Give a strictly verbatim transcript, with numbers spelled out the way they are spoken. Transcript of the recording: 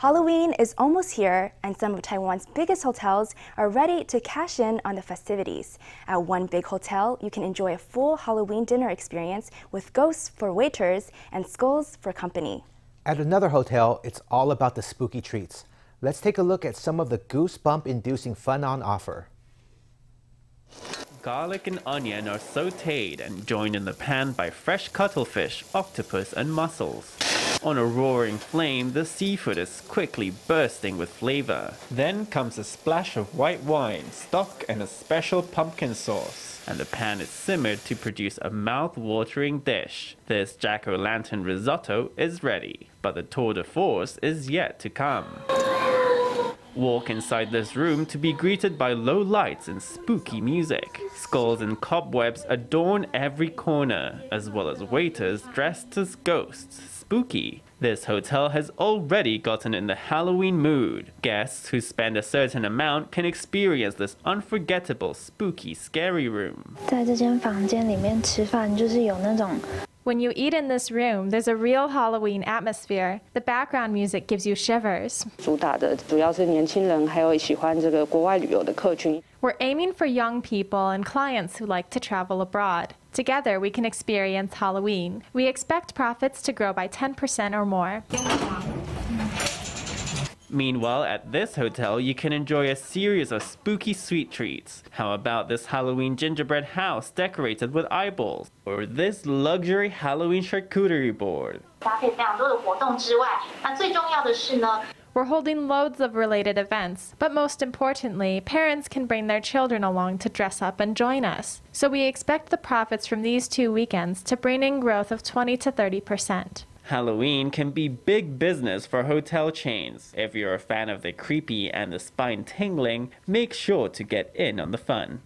Halloween is almost here, and some of Taiwan's biggest hotels are ready to cash in on the festivities. At one big hotel, you can enjoy a full Halloween dinner experience with ghosts for waiters and skulls for company. At another hotel, it's all about the spooky treats. Let's take a look at some of the goosebump-inducing fun on offer. Garlic and onion are sautéed and joined in the pan by fresh cuttlefish, octopus, and mussels. On a roaring flame, the seafood is quickly bursting with flavor. Then comes a splash of white wine, stock, and a special pumpkin sauce. And the pan is simmered to produce a mouth-watering dish. This jack-o'-lantern risotto is ready, but the tour de force is yet to come. Walk inside this room to be greeted by low lights and spooky music. Skulls and cobwebs adorn every corner, as well as waiters dressed as ghosts. Spooky. This hotel has already gotten in the Halloween mood. Guests who spend a certain amount can experience this unforgettable, spooky, scary room. When you eat in this room, there's a real Halloween atmosphere. The background music gives you shivers. We're aiming for young people and clients who like to travel abroad. Together, we can experience Halloween. We expect profits to grow by ten percent or more. Meanwhile, at this hotel, you can enjoy a series of spooky sweet treats. How about this Halloween gingerbread house decorated with eyeballs? Or this luxury Halloween charcuterie board? We're holding loads of related events, but most importantly, parents can bring their children along to dress up and join us. So we expect the profits from these two weekends to bring in growth of twenty to thirty percent. Halloween can be big business for hotel chains. If you're a fan of the creepy and the spine tingling, make sure to get in on the fun.